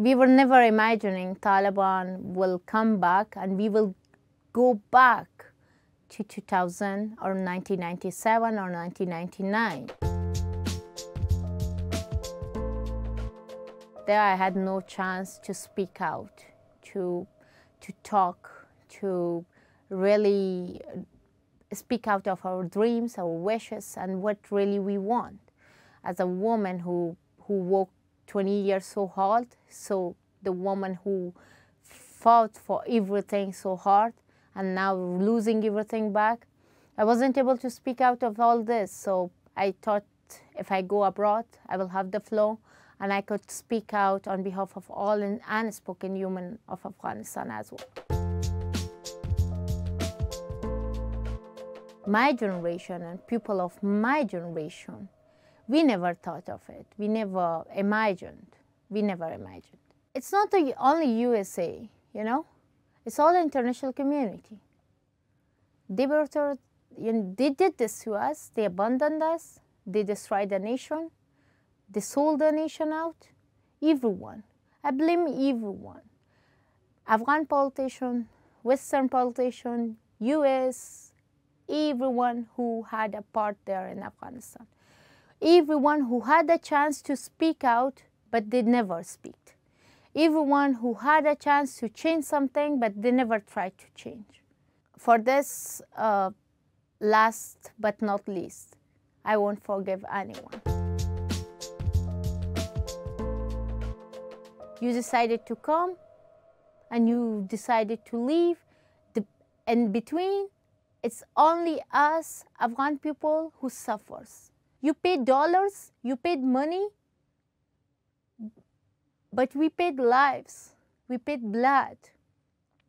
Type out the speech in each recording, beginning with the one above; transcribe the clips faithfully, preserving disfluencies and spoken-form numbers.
We were never imagining Taliban will come back and we will go back to two thousand or nineteen ninety-seven or nineteen ninety-nine. There I had no chance to speak out, to, to talk, to really speak out of our dreams, our wishes, and what really we want. As a woman who, who walked twenty years so hard, so the woman who fought for everything so hard, and now losing everything back, I wasn't able to speak out of all this. So I thought if I go abroad, I will have the flow, and I could speak out on behalf of all in unspoken human of Afghanistan as well. My generation and people of my generation, we never thought of it. We never imagined. We never imagined. It's not the only U S A, you know. It's all the international community. They, were, they did this to us. They abandoned us. They destroyed the nation. They sold the nation out. Everyone. I blame everyone. Afghan politicians, Western politicians, U S, everyone who had a part there in Afghanistan. Everyone who had a chance to speak out, but they never speak. Everyone who had a chance to change something, but they never tried to change. For this, uh, last but not least, I won't forgive anyone. You decided to come, and you decided to leave. The, in between, it's only us, Afghan people, who suffers. You paid dollars, you paid money, but we paid lives, we paid blood,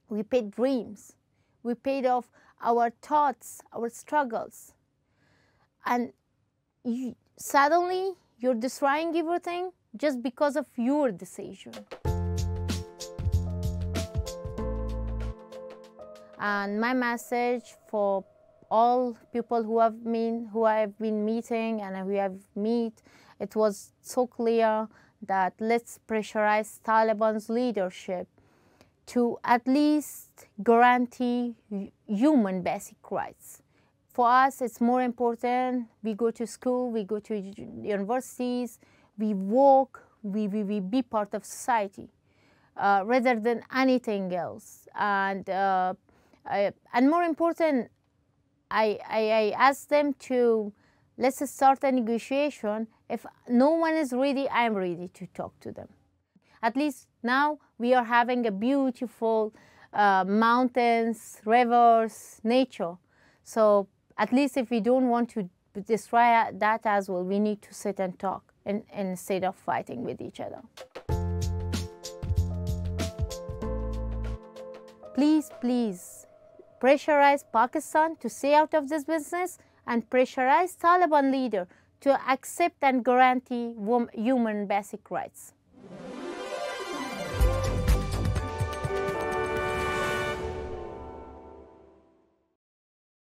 we paid dreams, we paid off our thoughts, our struggles. And you, suddenly, you're destroying everything just because of your decision. And my message for all people who have been, who I have been meeting and we have met, it was so clear that let's pressurize Taliban's leadership to at least guarantee human basic rights. For us, it's more important. We go to school, we go to universities, we walk, we, we, we be part of society uh, rather than anything else. And. Uh, Uh, and more important, I, I, I asked them to, let's start a negotiation. If no one is ready, I'm ready to talk to them. At least now we are having a beautiful uh, mountains, rivers, nature. So at least if we don't want to destroy that as well, we need to sit and talk and, and instead of fighting with each other. Please, please. Pressurize Pakistan to stay out of this business and pressurize Taliban leader to accept and guarantee human basic rights.